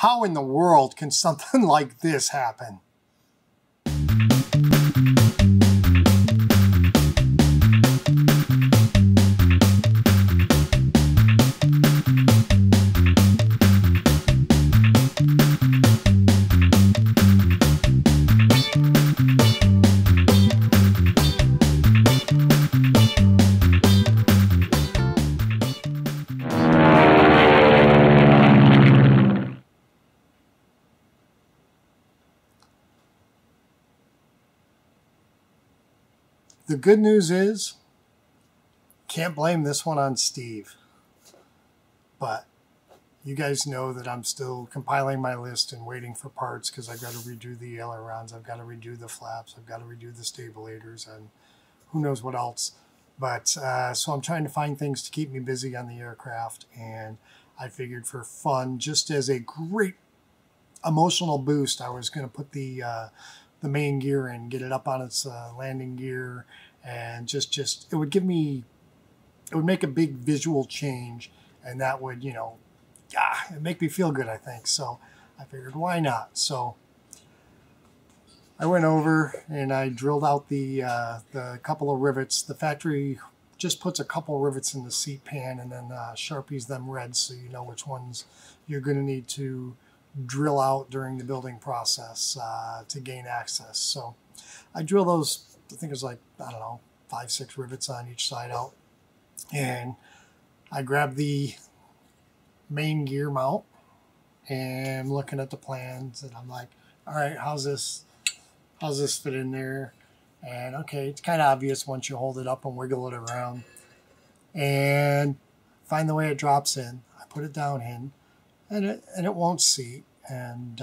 How in the world can something like this happen? The good news is, can't blame this one on Steve, but you guys know that I'm still compiling my list and waiting for parts because I've got to redo the ailerons, I've got to redo the flaps, I've got to redo the stabilators, and who knows what else. But so I'm trying to find things to keep me busy on the aircraft, and I figured for fun, just as a great emotional boost, I was going to put the main gear and get it up on its landing gear, and it would give me, it would make a big visual change, and that would, you know, it'd make me feel good, I think. So I figured, why not? So I went over and I drilled out the couple of rivets. The factory just puts a couple of rivets in the seat pan and then Sharpies them red so you know which ones you're going to need to drill out during the building process to gain access. So I drill those, I think it was like, I don't know, 5, 6 rivets on each side out. And I grab the main gear mount and I'm looking at the plans and I'm like, all right, how's this fit in there? And okay, it's kind of obvious once you hold it up and wiggle it around and find the way it drops in. I put it down in. And it won't seat, and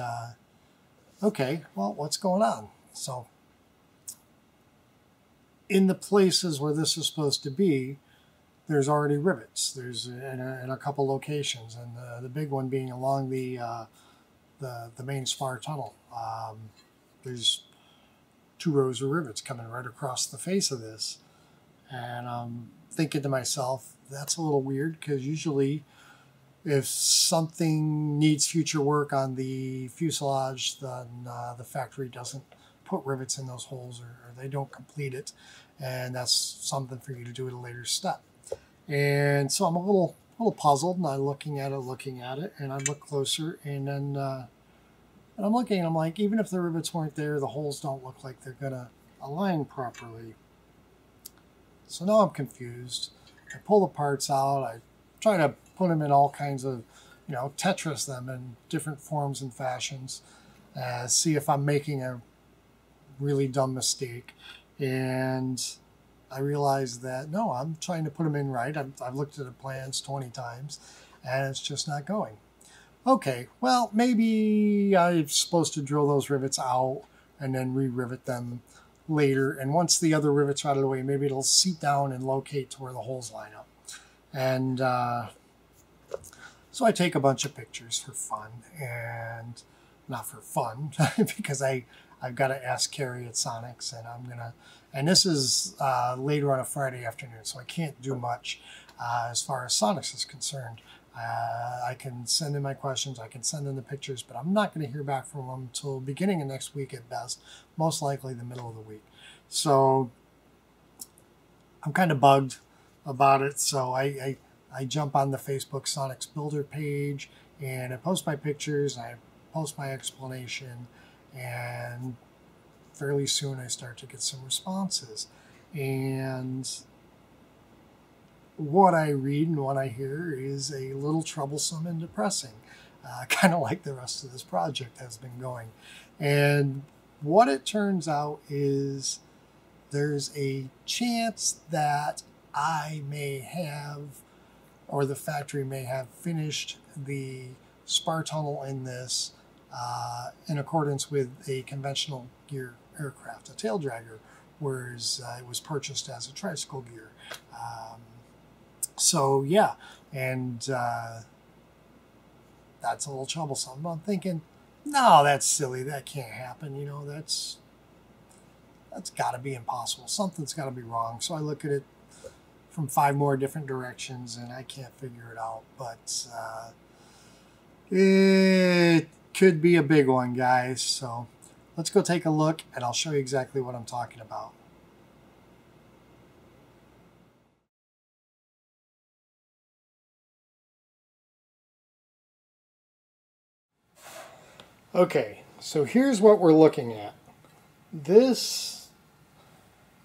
okay, well, what's going on? So in the places where this is supposed to be, there's already rivets. There's in a couple locations, and the big one being along the main spar tunnel. There's 2 rows of rivets coming right across the face of this, and I'm thinking to myself, that's a little weird, because usually if something needs future work on the fuselage, then the factory doesn't put rivets in those holes, or they don't complete it. And that's something for you to do at a later step. And so I'm a little puzzled, and I'm looking at it, and I look closer, and then and I'm looking, and I'm like, even if the rivets weren't there, the holes don't look like they're going to align properly. So now I'm confused. I pull the parts out. I try to put them in all kinds of, you know, Tetris them in different forms and fashions, see if I'm making a really dumb mistake. And I realized that, no, I'm trying to put them in right. I've looked at the plans 20 times, and it's just not going. Okay, well, maybe I'm supposed to drill those rivets out and then re-rivet them later. And once the other rivets are out of the way, maybe it'll seat down and locate to where the holes line up. And so I take a bunch of pictures for fun, and not for fun, because I've got to ask Kerry at Sonex, and I'm going to, and this is later on a Friday afternoon, so I can't do much as far as Sonex is concerned. I can send in my questions, I can send in the pictures, but I'm not going to hear back from them until beginning of next week at best, most likely the middle of the week. So I'm kind of bugged about it, so I jump on the Facebook Sonex Builder page, and I post my pictures, I post my explanation, and fairly soon I start to get some responses. And what I read and what I hear is a little troublesome and depressing, kind of like the rest of this project has been going. And what it turns out is there's a chance that I may have, or the factory may have, finished the spar tunnel in this in accordance with a conventional gear aircraft, a tail dragger, whereas it was purchased as a tricycle gear. So yeah, and that's a little troublesome. I'm thinking, no, that's silly. That can't happen. You know, that's got to be impossible. Something's got to be wrong. So I look at it from 5 more different directions, and I can't figure it out. But it could be a big one, guys. So let's go take a look and I'll show you exactly what I'm talking about. Okay, so here's what we're looking at. This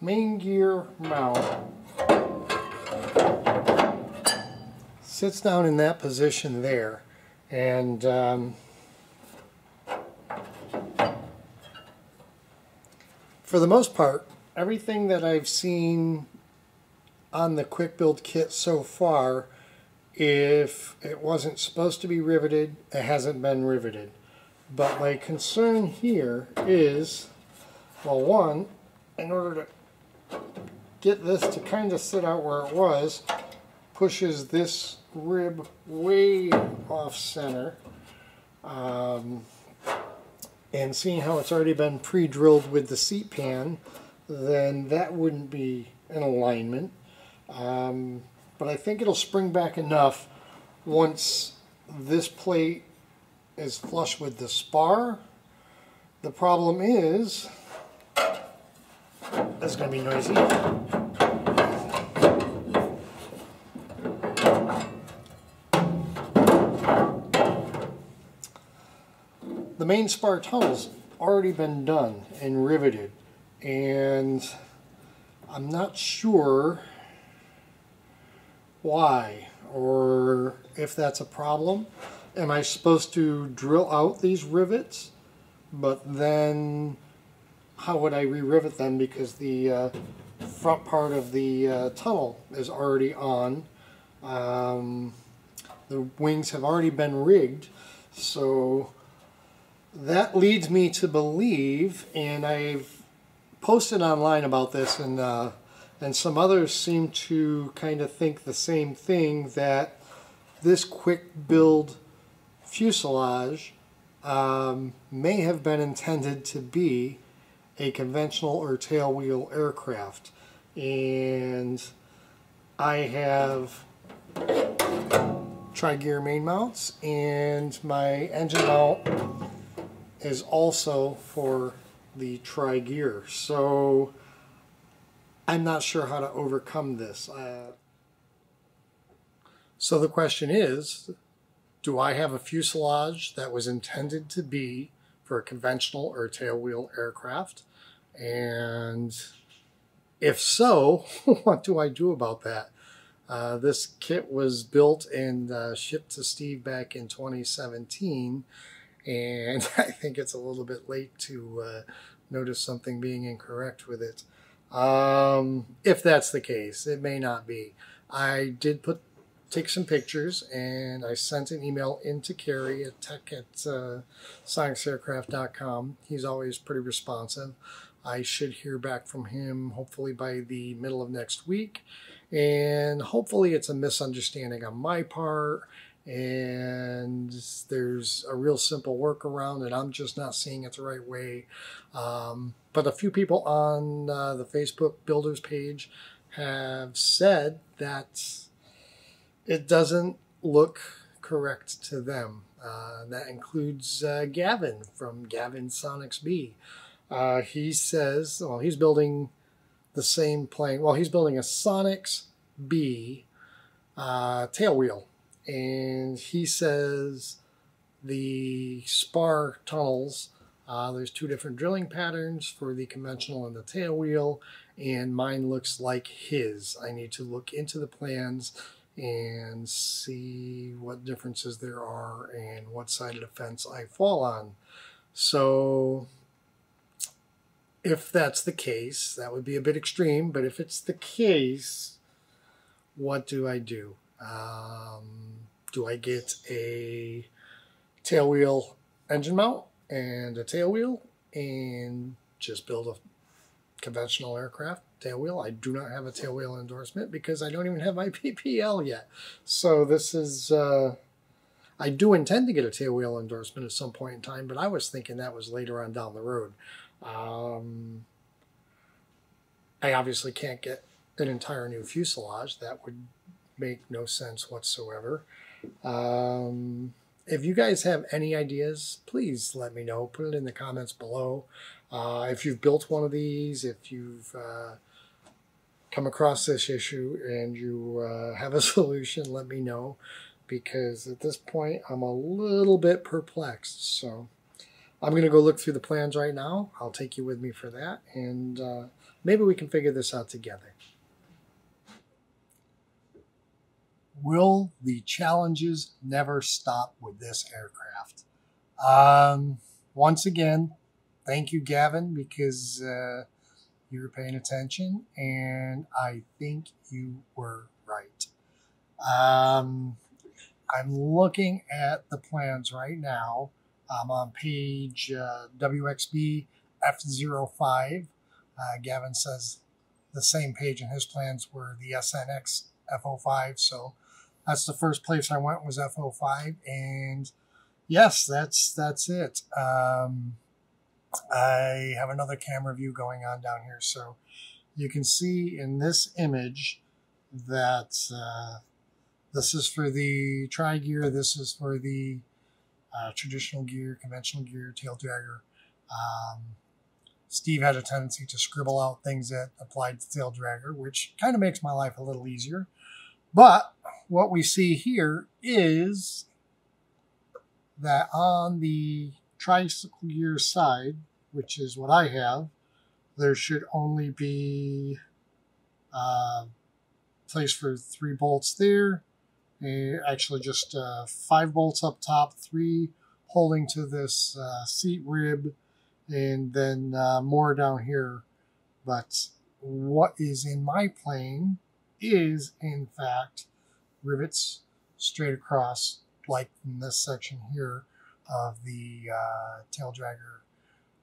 main gear mount sits down in that position there, and for the most part, everything that I've seen on the quick build kit so far, if it wasn't supposed to be riveted, it hasn't been riveted. But my concern here is, well, one, in order to get this to kind of sit out where it was, pushes this rib way off center. And seeing how it's already been pre-drilled with the seat pan, then that wouldn't be in alignment. But I think it'll spring back enough once this plate is flush with the spar. The problem is, that's going to be noisy. The main spar tunnel's already been done and riveted, and I'm not sure why or if that's a problem. Am I supposed to drill out these rivets? But then how would I re-rivet them, because the front part of the tunnel is already on. The wings have already been rigged, so that leads me to believe, and I've posted online about this, and some others seem to kind of think the same thing, that this quick build fuselage may have been intended to be a conventional or tailwheel aircraft, and I have tri-gear main mounts, and my engine mount is also for the tri-gear, so I'm not sure how to overcome this. So the question is, do I have a fuselage that was intended to be for a conventional or tailwheel aircraft? And if so, what do I do about that? This kit was built and shipped to Steve back in 2017, and I think it's a little bit late to notice something being incorrect with it. If that's the case, it may not be. I did take some pictures, and I sent an email into Kerry at tech@sonexaircraft.com. He's always pretty responsive. I should hear back from him hopefully by the middle of next week, and hopefully it's a misunderstanding on my part and there's a real simple workaround and I'm just not seeing it the right way. But a few people on the Facebook builders page have said that it doesn't look correct to them. That includes Gavin from Gavin's Sonex B. He says, well, he's building the same plane. Well, he's building a Sonex B tailwheel, and he says the spar tunnels, there's two different drilling patterns for the conventional and the tailwheel, and mine looks like his. I need to look into the plans and see what differences there are and what side of the fence I fall on. So if that's the case, that would be a bit extreme, but if it's the case, what do I do? Do I get a tailwheel engine mount and a tailwheel and just build a conventional aircraft tailwheel? I do not have a tailwheel endorsement because I don't even have my PPL yet. So this is, I do intend to get a tailwheel endorsement at some point in time, but I was thinking that was later on down the road. I obviously can't get an entire new fuselage. That would make no sense whatsoever. If you guys have any ideas, please let me know. Put it in the comments below. If you've built one of these, if you've come across this issue and you have a solution, let me know, because at this point I'm a little bit perplexed. So I'm going to go look through the plans right now. I'll take you with me for that, and maybe we can figure this out together. Will the challenges never stop with this aircraft? Once again, thank you, Gavin, because you were paying attention, and I think you were right. I'm looking at the plans right now. I'm on page WXB F05. Gavin says the same page in his plans were the SNX F05, so that's the first place I went, was F05, and yes, that's it. I have another camera view going on down here, so you can see in this image that this is for the tri-gear, this is for the traditional gear, conventional gear, tail dragger. Steve had a tendency to scribble out things that applied to tail dragger, which kind of makes my life a little easier. But what we see here is that on the tricycle gear side, which is what I have, there should only be a place for 3 bolts there. Actually just 5 bolts up top, 3 holding to this seat rib, and then more down here. But what is in my plane is, in fact, rivets straight across, like in this section here of the tail dragger.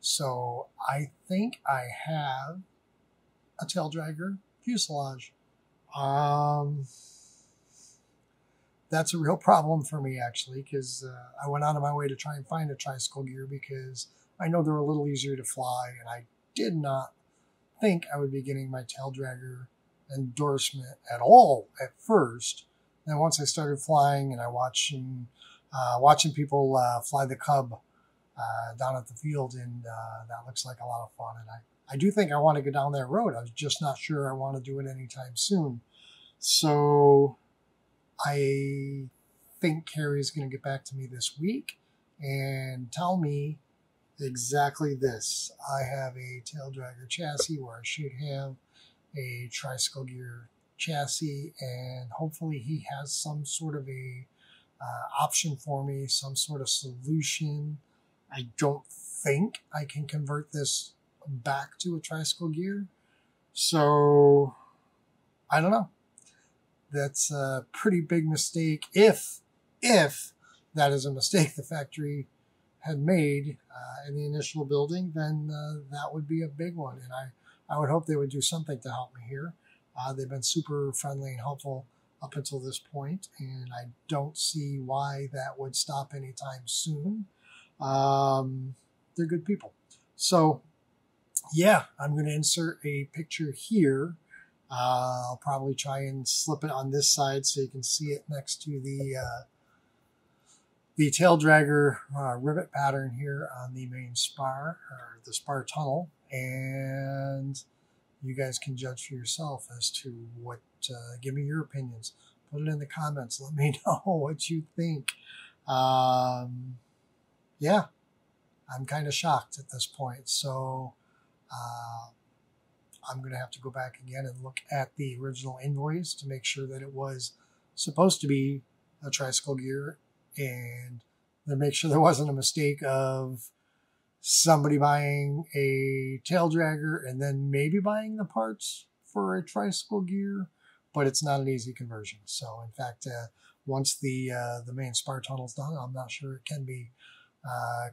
So I think I have a tail dragger fuselage. That's a real problem for me, actually, because I went out of my way to try and find a tricycle gear because I know they're a little easier to fly, and I did not think I would be getting my tail dragger endorsement at all at first. And then once I started flying and I watching people fly the Cub down at the field, and that looks like a lot of fun. And I do think I want to go down that road. I was just not sure I want to do it anytime soon. So I think Kerry is going to get back to me this week and tell me exactly this. I have a tail dragger chassis, or I should have a tricycle gear chassis, and hopefully he has some sort of a option for me, some sort of solution. I don't think I can convert this back to a tricycle gear, so I don't know. That's a pretty big mistake, if that is a mistake the factory had made in the initial building, then that would be a big one. And I would hope they would do something to help me here. They've been super friendly and helpful up until this point, and I don't see why that would stop anytime soon. They're good people. So yeah, I'm going to insert a picture here. I'll probably try and slip it on this side so you can see it next to the tail dragger rivet pattern here on the main spar, or the spar tunnel, and you guys can judge for yourself as to what, give me your opinions, put it in the comments, let me know what you think. Yeah, I'm kind of shocked at this point, so I'm going to have to go back again and look at the original invoice to make sure that it was supposed to be a tricycle gear, and then make sure there wasn't a mistake of somebody buying a tail dragger and then maybe buying the parts for a tricycle gear. But it's not an easy conversion. So in fact, once the main spar tunnel's done, I'm not sure it can be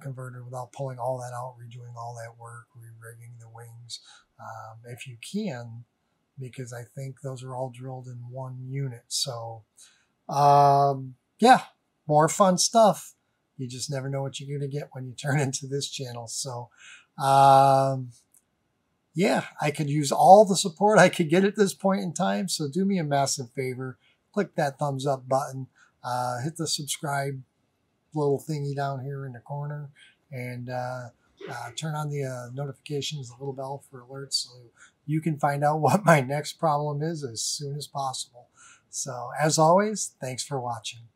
converted without pulling all that out, redoing all that work, re-rigging the wings, if you can, because I think those are all drilled in one unit. So yeah, more fun stuff. You just never know what you're going to get when you turn into this channel. So yeah, I could use all the support I could get at this point in time. So do me a massive favor, click that thumbs up button, hit the subscribe little thingy down here in the corner, and turn on the notifications, the little bell for alerts, so you can find out what my next problem is as soon as possible. So as always, thanks for watching.